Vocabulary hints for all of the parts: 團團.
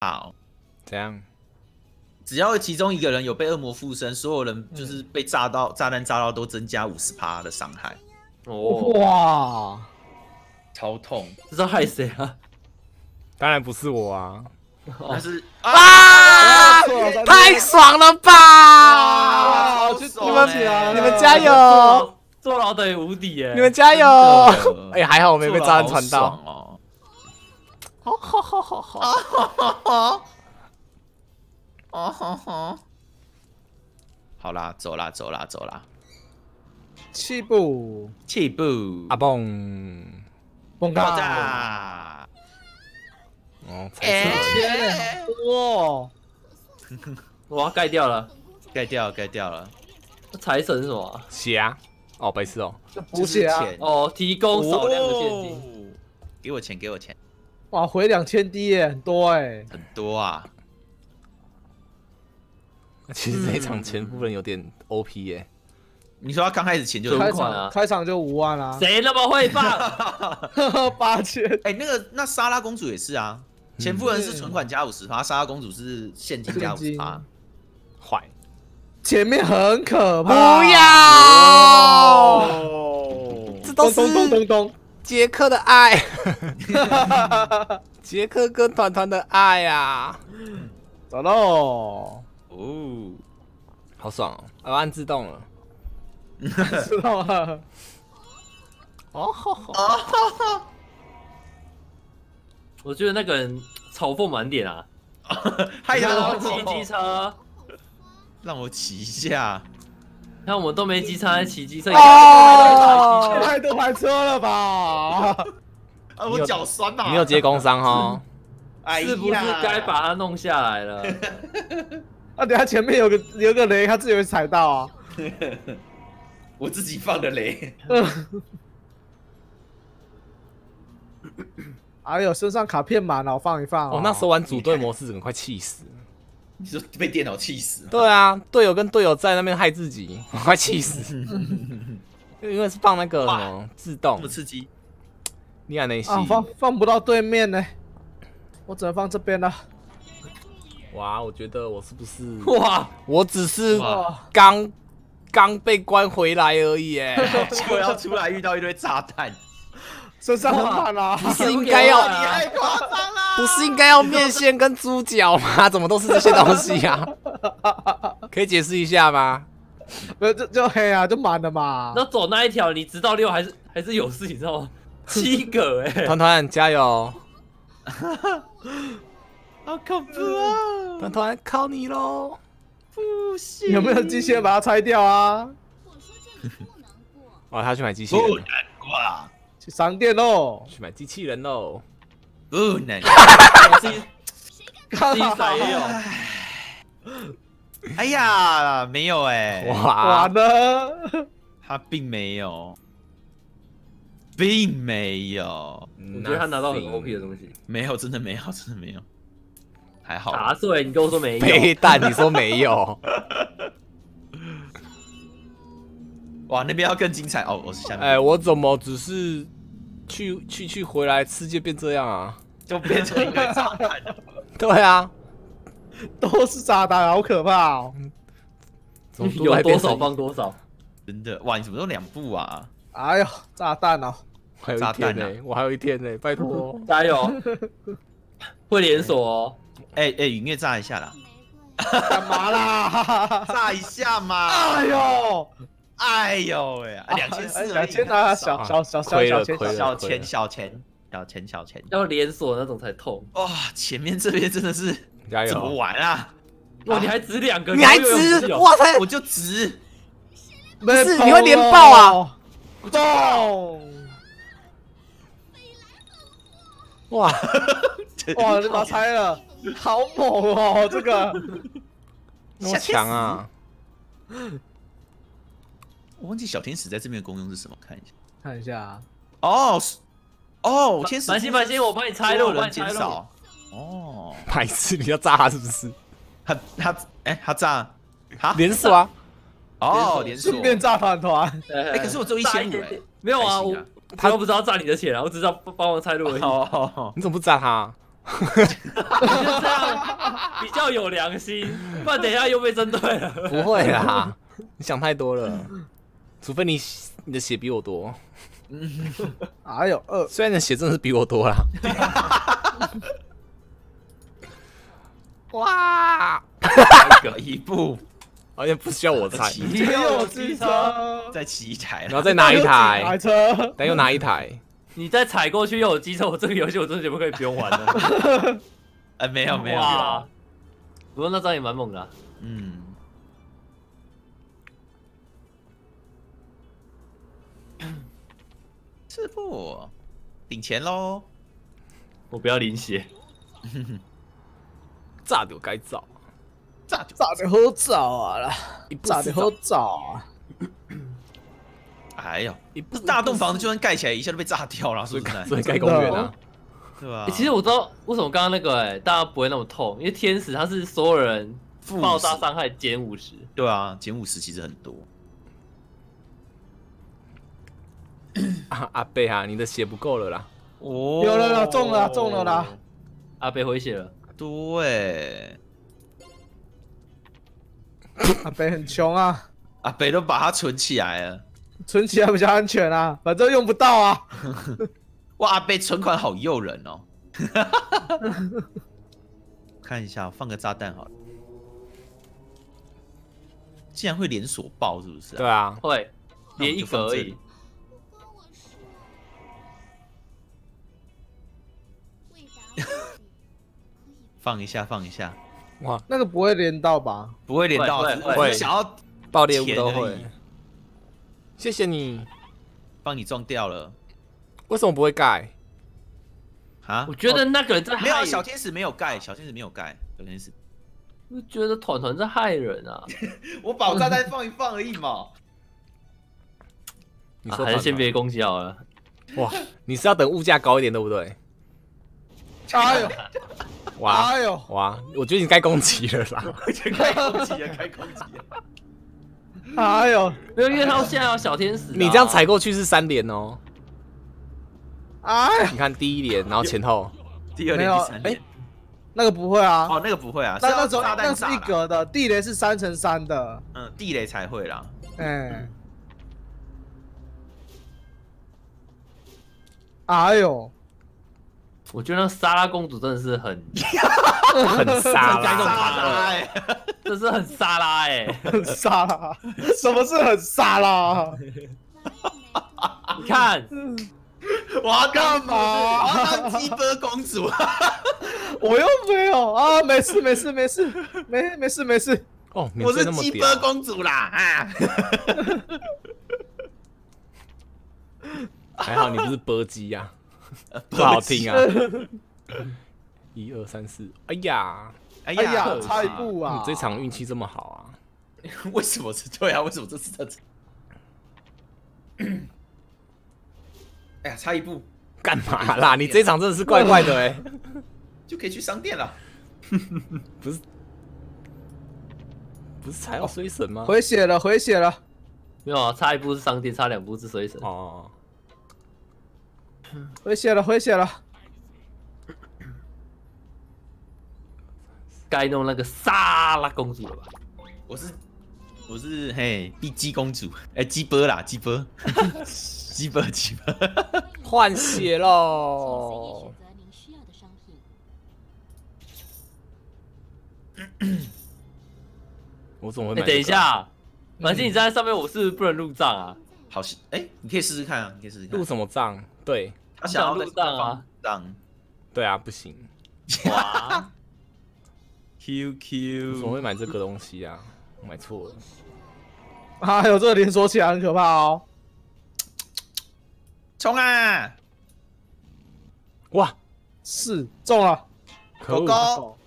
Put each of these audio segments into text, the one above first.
好，怎样？只要其中一个人有被恶魔附身，所有人就是被炸到、炸弹炸到都增加50%的伤害。哦，哇，超痛！这是害谁啊？当然不是我啊，但是啊，太爽了吧！你们加油！ 坐牢等于无敌耶！你们加油！哎，还好我没被炸弹传到。哦，好啦，走啦。起步，阿蹦，蹦高炸！哦，哇！我要盖掉了，盖掉了。财神是什么？虾。 哦，白痴哦，补血啊！哦，提供少量的现金，给我钱！哇，回2000滴耶，很多哎，很多啊！其实这一场前夫人有点 OP 耶。你说他刚开始前就开场就5万啊？谁那么会放？8000！哎，那莎拉公主也是啊，前夫人是存款加50%，莎拉公主是现金加50%，坏。 前面很可怕，不要！这都是杰克的爱，杰克跟团团的爱啊！走喽！哦，好爽哦！我按自动了，知道了。哦，我觉得那个人嘲讽满点啊！害他骑机车。 让我骑一下，那我们都没机车，还骑机车？哦，太多台车了吧！啊，我脚酸呐！你有接工伤哈？是不是该把它弄下来了？啊，等下前面有个雷，他自己会踩到啊！我自己放的雷。哎呦，身上卡片满了，我放一放。我那时候玩组队模式，整个快气死了。 你说被电脑气死？对啊，队友跟队友在那边害自己，我快气死！因为是放那个什么自动，这么刺激？你看那些啊，放不到对面呢，我只能放这边了。哇，我觉得我是不是？哇，我只是刚被关回来而已，哎，结果要出来遇到一堆炸弹，身上很满啦，不是应该要？你太夸张了。 不是应该要面线跟猪脚吗？怎么都是这些东西啊？可以解释一下吗？不，就黑啊，就满了嘛。那走那一条，你直到6还是有事，你知道吗？7个哎、欸，团团加油！好恐怖啊！团团靠你喽！不行，有没有机械把它拆掉啊？我说这里不难过。哦，他去买机器人。不难过啦，去商店喽，去买机器人喽。 不能，自己哎呀，没有哎，哇呢，他并没有，我觉得他拿到很 OP 的东西，真的没有，还好。打碎你跟我说没有，飞弹你说没有，哇，那边要更精彩哦，我是下面，哎，我怎么只是。 去回来，世界变这样啊，就变成一个炸弹。对啊，都是炸弹，好可怕哦！有多少放多少，真的哇！你怎么都2步啊？哎呦，炸弹哦！还有一天呢，我还有一天呢，拜托，加油！会连锁哦！哎，云月炸一下啦！干嘛啦？炸一下嘛！哎呦！ 哎呦喂，2400，2000啊，小钱，要连锁那种才痛哇！前面这边真的是怎么玩啊？哇，你还值2个，你还值？哇塞，我就值，不是你会连爆啊？爆！哇，你把拆了，好猛哦！这个那么强啊！ 我忘记小天使在这边的功用是什么，看一下啊。哦，天使。放心，我帮你拆路，人减少。哦，白痴，你要炸他是不是？他炸，他连锁啊。哦，连锁。顺便炸团团。哎，可是我只有1500哎。没有啊，我不知道炸你的血啊，我只知道帮我拆路而已。你怎么不炸他？就这样比较有良心，不然等一下又被针对了。不会啦，你想太多了，除非你的血比我多。嗯，哎呦，虽然你的血真的是比我多啦。哇！各一步，好像不需要我猜。骑六机车，再骑一台，然后再拿一台，再又拿一台。你再踩过去又有机车，我这个游戏我真的觉得可以不用玩了。哎，没有没有。不过那张也蛮猛的。嗯。师傅，领钱喽！我不要领血。 炸就该炸，炸就好炸啊啦！炸就好炸啊！哎呦，你不是大栋房子，就算盖起来一下就被炸掉了，所以盖公园啊，对吧？其实我知道为什么刚刚那个大家不会那么痛，因为天使它是所有人爆炸伤害减50，对啊，减50其实很多。阿贝啊，你的血不够了啦！哦，有了啦，中了中了啦！阿贝回血了。 对，阿北很穷啊，阿北都把它存起来了，存起来比较安全啊，反正用不到啊。哇，阿北存款好诱人哦！看一下，放个炸弹好了。竟然会连锁爆，是不是、啊？对啊，会连一格而已。 放一下，放一下，哇，那个不会连到吧？不会连到，会想要爆裂物都会。谢谢你，帮你撞掉了。为什么不会盖？啊？我觉得那个人在害人。没有小天使没有盖，小天使没有盖，小天使。我觉得团团在害人啊！我把炸弹放一放而已嘛。你说还是先别攻击好了。哇，你是要等物价高一点，对不对？哎呦！ 哇！哎呦！哇！我觉得你该攻击了啦！我觉得该攻击了，该攻击了！哎呦！没有，因为他现在有小天使。你这样踩过去是3连哦。哎！你看第1连，然后前后，第2连，第3连。哎，那个不会啊！哦，那个不会啊！那种那是一格的，地雷是3×3的。嗯，地雷才会啦。嗯。哎呦！ 我觉得莎拉公主真的是很很莎拉，这是很莎拉哎，很莎拉，什么是很莎拉？你看，我要干嘛？我要当鸡巴公主，我又没有啊，没事没事没事没事哦，我是鸡巴公主啦啊！还好你不是波鸡呀。 不好听啊！1、2、3、4，哎呀，哎呀，差一步啊！你这场运气这么好啊？为什么是对啊？为什么这次的？哎呀，差一步，干嘛啦？你这场真的是怪怪的哎！就可以去商店了。不是才要水神吗？回血了，回血了。没有啊，差一步是商店，差2步是水神。哦。 回血了，回血了！该弄那个莎拉公主了吧？我是嘿，碧姬公主，哎，鸡波啦，鸡波，鸡波，换血喽！我怎么会？哎，等一下，反正你站在上面，我是不能入账啊。好像，哎，你可以试试看啊，你可以试试看。入什么账？ 对，他想要入账啊，对啊，不行。哇 ，QQ， 怎么会买这个东西啊？我买错了。啊，有这个连锁起来很可怕哦！冲啊！哇，是中了，狗狗，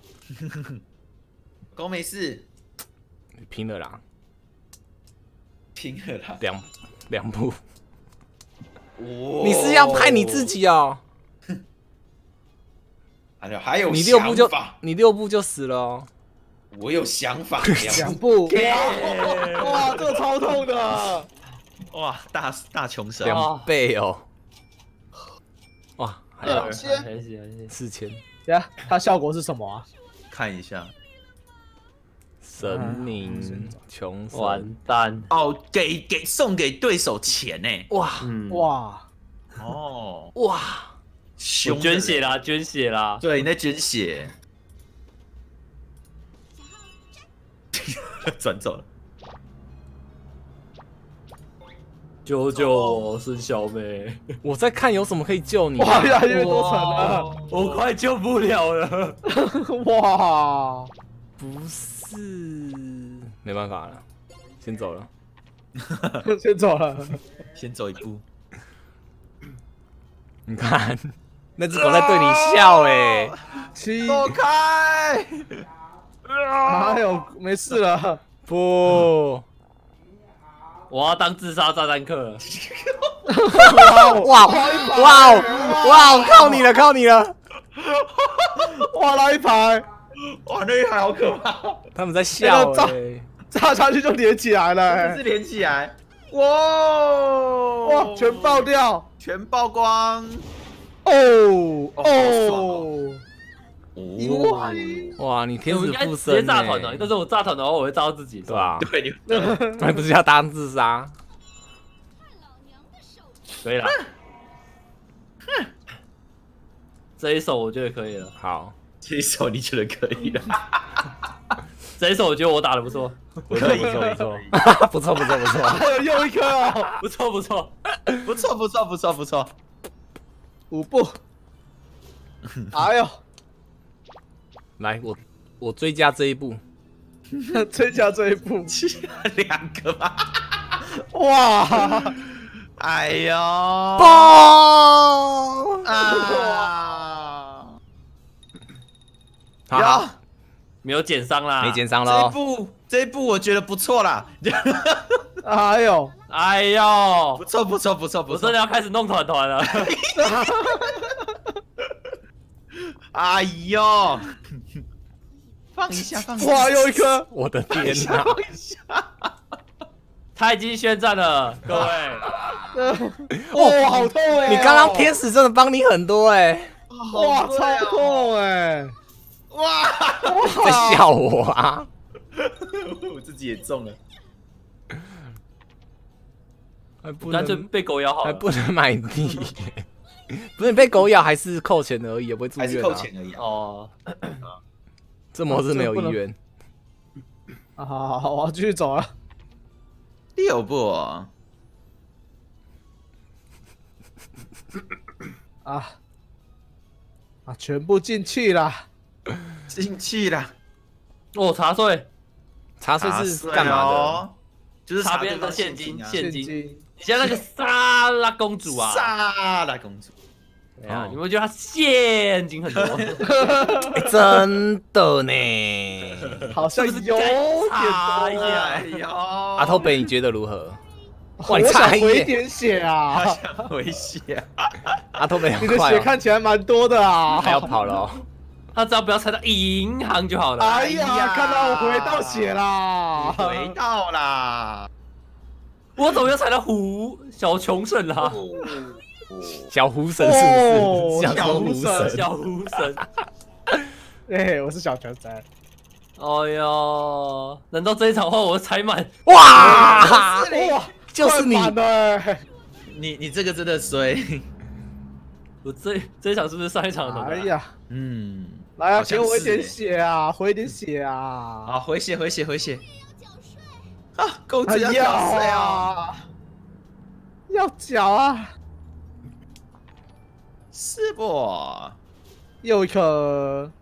狗没事，拼了啦，拼了啦，2步。 你是要害你自己哦！还有你6步就死了哦！我有想法，2步，哇，这个超痛的！哇，大穷神2倍哦！哇，2000，4000，对啊，它效果是什么啊？看一下，神明穷神完蛋哦，给送给对手钱呢、欸！哇、嗯、哇哦哇，我捐血啦，捐血啦！对，你在捐血，转走了。 救救孙小妹！我在看有什么可以救你。哇，越来越多层了，我快救不了了。哇，不是，没办法了，先走了，先走了，先走一步。你看，那只狗在对你笑哎、欸，走开！哎呦，没事了，不。 我要当自杀炸弹客了！哇哇哇！靠你了，靠你了！哇，那一排，哇，那一排好可怕！他们在笑欸，炸下去就连起来了欸，是连起来！哇哇，全爆掉，全爆光！哦哦！哇！你天使附身、欸，直接炸团团。但是我炸团团的话，我会炸到自己，是吧？对，你还不是要当自杀？可以了。这一手我觉得可以了。好，这一手你觉得可以了？这一手我觉得我打的不错，不错不错不错，不错不错不错。还有又一颗哦，不错不错，不错不错不错不错。五步。哎呦！ 来，我追加这一步，追加这一步，两个吧，哇，哎呦，爆啊！好，没有减伤啦，没减伤喽。这一步我觉得不错啦，哎呦，哎呦，不错不错不错不错，我真的要开始弄团团了。 哎呦！放一下，放一下！哇，又一颗！我的天哪！放一下！他已经宣战了，各位。哇，好痛哎！你刚刚天使真的帮你很多哎！哇，超痛哎！哇！在笑我啊！我自己也中了，还不能被狗咬好，还不能买地。 不是你被狗咬还是扣钱而已，也不会住院、啊。还是扣钱而已、啊、哦。这模式没有意愿。啊，好好好，我要继续走了。六步。啊啊！全部进去啦，进去啦。哦，茶税，茶税是干嘛的？哦、就是查别人的现金，现金。 你像那个莎拉公主啊，莎拉公主，怎样？你们觉得她现金很多？真的呢，好像有点多哎呀！阿头北，你觉得如何？我想回一点血啊！我想回血。阿头北，你的血看起来蛮多的啊！还要跑了，他只要不要踩到银行就好了。哎呀，看到我回到血啦！回到啦！ 我怎么又踩到胡小穷神啦？小胡神是不是？小胡神，小胡神。哎，我是小穷神。哎呦，难道这一场话我踩满？哇！哇，就是你。你这个真的衰。我这一场是不是上一场的？哎呀，嗯，来啊，给我一点血啊，回一点血啊！啊，回血，回血，回血。 啊，狗子要缴税啊！要缴啊！是不？又一颗，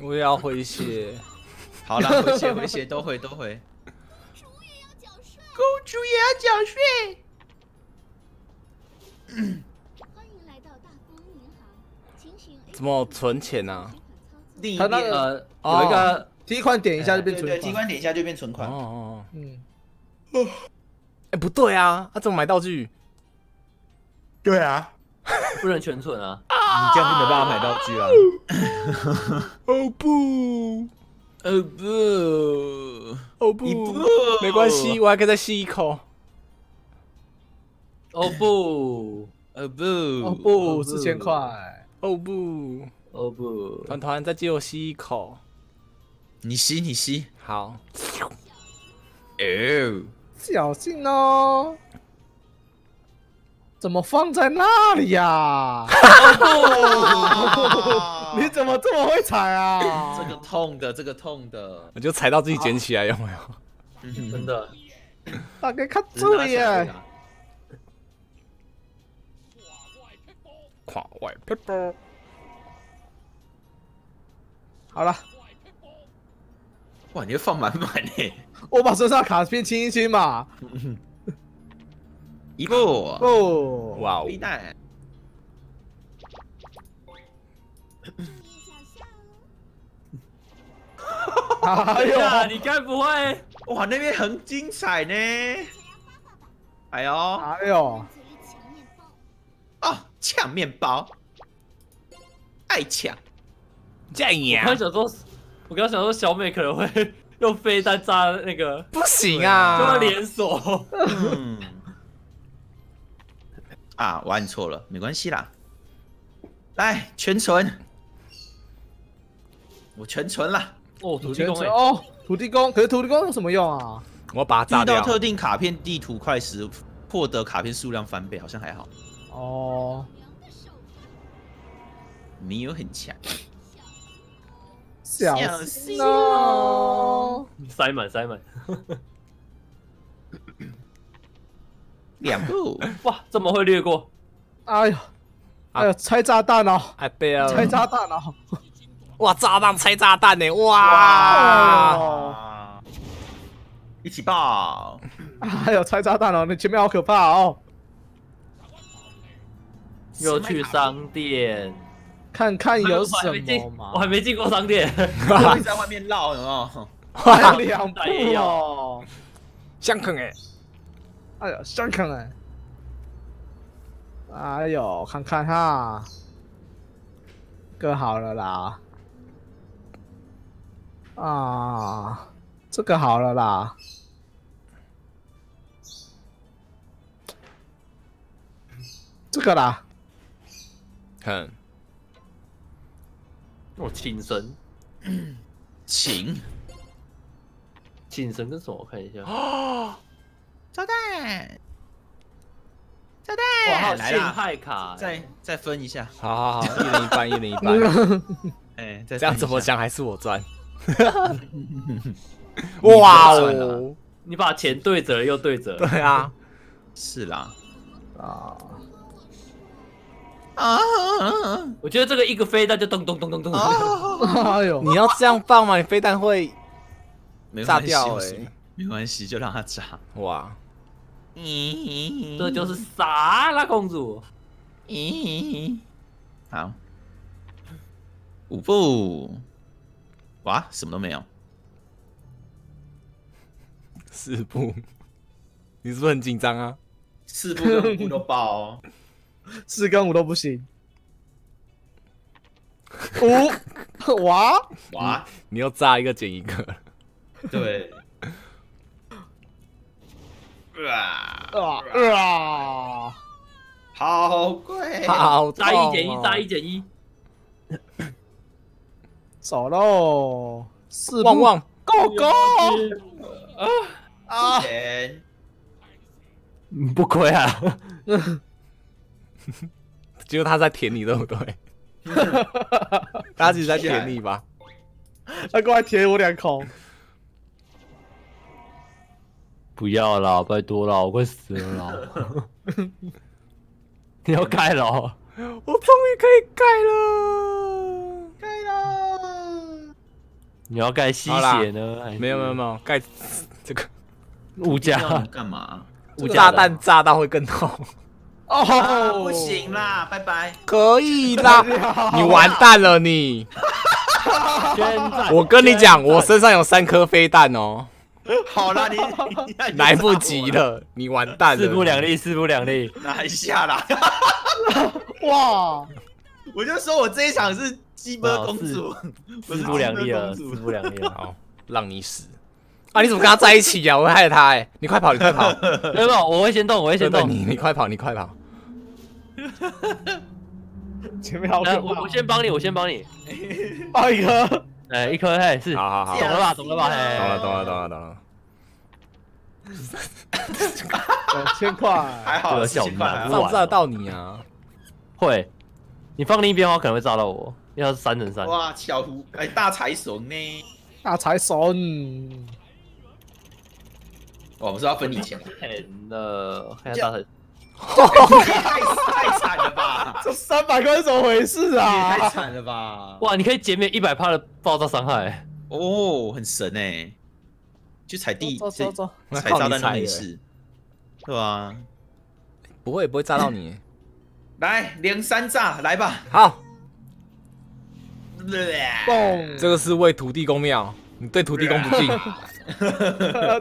我也要回血。好了，回血回血都回都回。公主也要缴税。欢迎来到大丰银行，怎么存钱啊？他那个有一个。 提款点一下就变存款，提款点一下就变存款。哦哦，嗯，哎，不对啊，他怎么买道具？对啊，不能全存啊，你这样就没办法买道具啊。哦不，哦不，哦不，没关系，我还可以再吸一口。哦不，哦不，哦不，4000块。 哦哦不，哦不，团团再借我吸一口。你吸，你吸。好。哦，侥幸哦。 怎么放在那里呀？你怎么这么会踩啊？这个痛的，这个痛的，我就踩到自己捡起来，有没有？真的，大哥看这里耶！跨外撇步，好了，哇，你放满满耶！我把身上卡片清一清嘛。 一步哦，哇哦！哎呀，你该不会哇？那边很精彩呢！哎呦，哎呦！哦，抢面包，爱抢！这样，我刚想说，小美可能会用飞弹炸那个，不行啊，这么连锁。啊，我按错了，没关系啦。来，全存，我全存了。哦，土地公、欸、哦，土地公，可是土地公有什么用啊？我把它炸掉。遇到特定卡片地图块时，获得卡片数量翻倍，好像还好。哦，没有很强。小心哦！塞满，塞满。两步哇，这么会略过？哎呦，哎呦，拆炸弹哦！哎对啊，拆炸弹哦！哇，炸弹拆炸弹呢！哇，一起爆！哎呦，拆炸弹哦！你前面好可怕哦！又去商店看看有什么嘛？我还没进过商店，我在外面绕哦。还有两步哦，相坑哎。 哎呦，想看哎！哎呦，看看哈，更好了啦！啊，这个好了啦！这个啦！看，我请神，请神跟什么？我看一下啊。 炸弹，炸弹！哇，陷害卡，再分一下。好好好，一人一半，一人一半。哎，这样怎么讲还是我赚。哇哦！你把钱对折又对折。对啊，是啦。啊啊！我觉得这个一个飞弹就咚咚咚咚咚。哎呦！你要这样放吗？你飞弹会炸掉哎。没关系，就让它炸。哇！ 这就是啥啦，公主？好，五步，哇，什么都没有。四步，你是不是很紧张啊？四步跟五步都爆哦，四跟五都不行。五，哇哇，你要炸一个减一个。对。 好贵！好，炸一减一，炸一减一，走喽！四旺旺 ，Go Go！ 啊啊！不亏啊！只有他在舔你，对不对？他只是在舔你吧？他过来舔我两口。 不要啦，拜托啦，我快死了啦！你要盖了，我终于可以盖了，盖了！你要盖吸血呢？没有没有没有，盖这个物价干嘛？物价蛋炸到会更痛。哦，不行啦，拜拜。可以啦，你完蛋了你！我跟你讲，我身上有3颗飞弹哦。 好啦，你来不及了，你完蛋了！四步两立，四步两立，拿一下啦！哇，我就说我这一场是鸡巴公主，四步两立了，四步两立了，好，让你死！啊，你怎么跟他在一起呀？我会害他哎！你快跑，你快跑！没有，我会先动，我会先动。你快跑，你快跑！前面好可怕。我先帮你，抱一颗，一颗，嘿，是，好，懂了吧？懂了。1000块，还好，4000块，照不照到你啊？会，你放另一边的话可能会照到我，因为它是3×3。哇，小胡，哎，大财神呢？大财神。 我不是要分你钱了，太惨了吧！这300块是怎么回事啊？太惨了吧！哇，你可以减免100%的爆炸伤害哦，很神哎！去踩地，踩炸弹的女士，对吧？不会炸到你。来03炸，来吧！好。嘣！这个是为土地公庙，你对土地公不敬。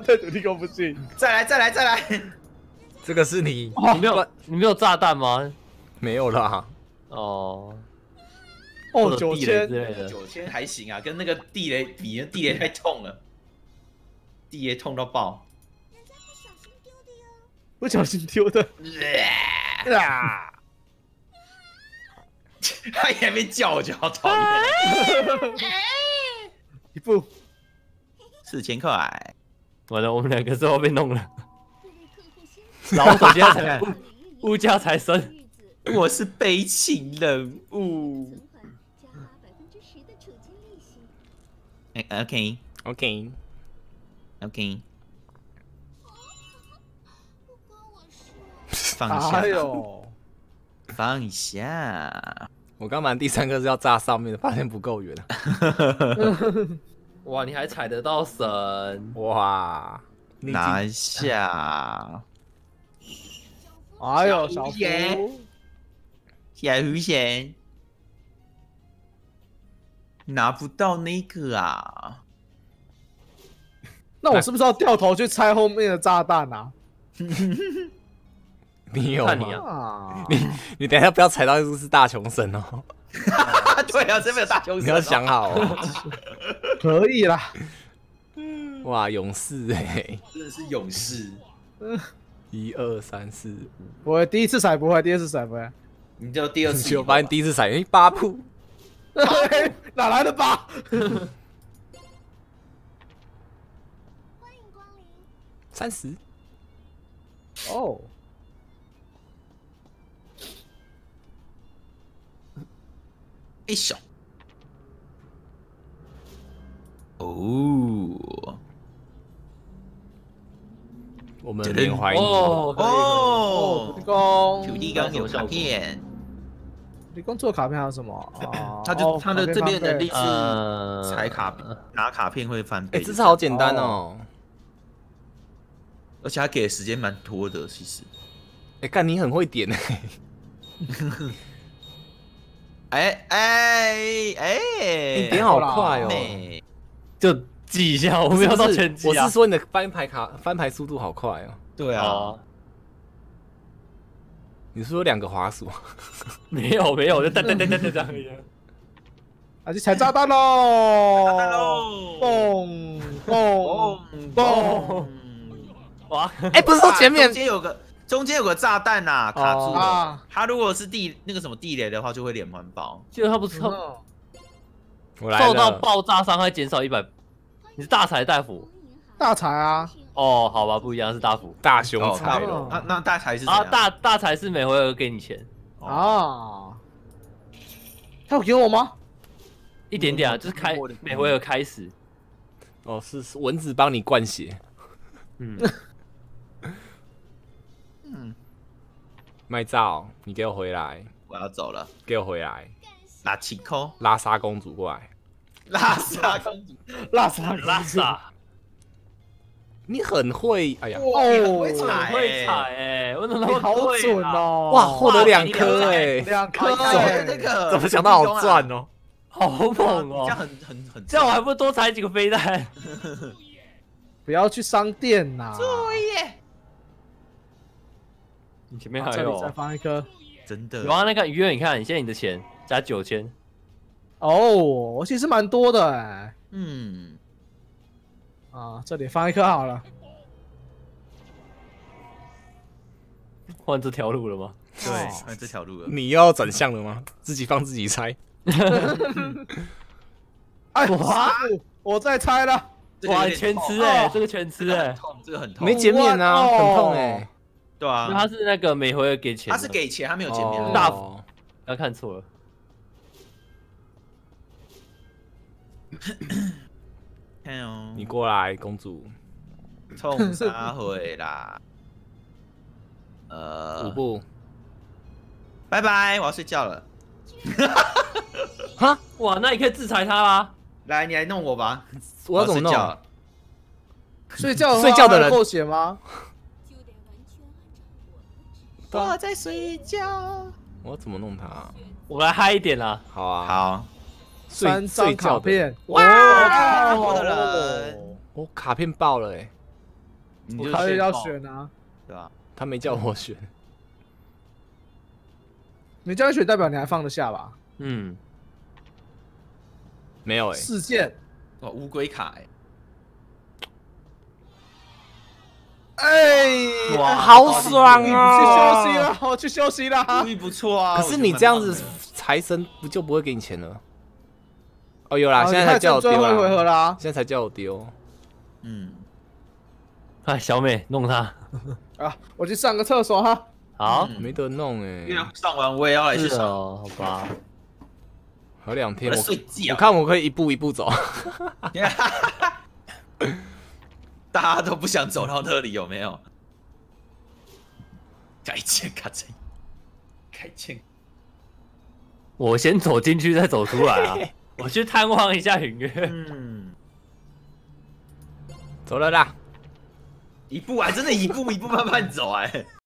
对土地公不敬，再来！这个是你，你没有炸弹吗？没有啦。哦，9000还行啊，跟那个地雷比，地雷太痛了，地雷痛到爆。不小心丢的。啊！他也没叫，我就好讨厌。一步。 4000块，完了，我们2个最后被弄了。老手家财，物价财神，我是悲情人物。OK， 放下，放下。我刚玩第3个是要炸上面的，发现不够远。哇，你还踩得到神！哇，拿下！哎呦，小胡，小胡贤，拿不到那个啊！那我是不是要掉头去拆后面的炸弹啊？你有吗？你等一下不要踩到就是大穷神哦！对啊，这边有大穷神，你要想好哦。 可以啦，哇，勇士哎，真的是勇士，1、2、3、4、5，我第一次踩不会，第二次踩不会，你就第二次，我发现第一次踩，8铺，哪来的8？欢迎光临，30，哦，1小。 哦，我们很怀疑哦，土地公有卡片，土地公做卡片还有什么？他的这边的能力是踩卡片，拿卡片会翻倍。哎，这次好简单哦，而且他给的时间蛮多的，其实。哎，干你很会点哎！哎，你点好快哦！ 就记一下，我没有到全记啊。我是说你的翻牌速度好快哦。对啊。你是说2个滑鼠？没有，就哒哒哒一下。啊，去踩炸弹喽！嘣嘣嘣！哇！哎，不是说前面中间有个炸弹呐，卡住了。他如果是那个什么地雷的话，就会连环爆。记得他不错。 受到爆炸伤害减少100，你是大财大福，大财啊！哦，好吧，不一样是大福，大熊财了。那大财是啊，大财是每回合给你钱啊。他有给我吗？一点点啊，就是每回合开始。哦，是蚊子帮你灌血。嗯。麦照，你给我回来！我要走了，给我回来！ 拉奇科，拉莎公主过来。拉莎，你很会，哎呀，你很会踩哎，我怎么好准哦？哇，获得2颗哎，2颗，怎么想到好赚哦？好猛哦！这样很，这样我还不多踩几个飞弹？不要去商店呐！注意，你前面还有，再放1颗，真的。有啊，那个鱼，你看，现在你的钱。 加9000，哦，其实蛮多的哎。嗯，啊，这里放1颗好了。换这条路了吗？对，这条路了。你要转向了吗？自己放自己猜。哎，哇！我在猜了。哇，全吃哎，这个全吃哎，痛，这个很痛，没减免啊，很痛哎。对啊，他是那个每回给钱，他是给钱，他没有减免。大幅，他看错了。 你过来，公主，冲啥回啦？五步，拜拜，我要睡觉了。哈，哇，那你可以制裁他啦。来，你来弄我吧，我要怎么弄？睡觉的人够血吗？我在睡觉。我怎么弄他？我来嗨一点啦。好啊，好。 3张卡片，哇！我的人，我卡片爆了哎！我卡片要选啊，对吧？他没叫我选，没叫你选代表你还放得下吧？嗯，没有哎。事件，哇，乌龟卡哎！哎，哇，好爽啊！去休息了，我去休息了。故意不错啊，可是你这样子财神不就不会给你钱了？ 哦，有啦，现在才叫我丢啦！现在才叫我丢。嗯，哎，小美弄他啊！我去上个厕所哈。好，没得弄哎。上完我也要来去上，好吧？还有2天，我看我可以一步一步走。大家都不想走到那里，有没有？改签，改签，改签。我先走进去，再走出来啊！ 我去探望一下云月。嗯，走了啦，一步啊，真的，一步一步慢慢走哎、欸。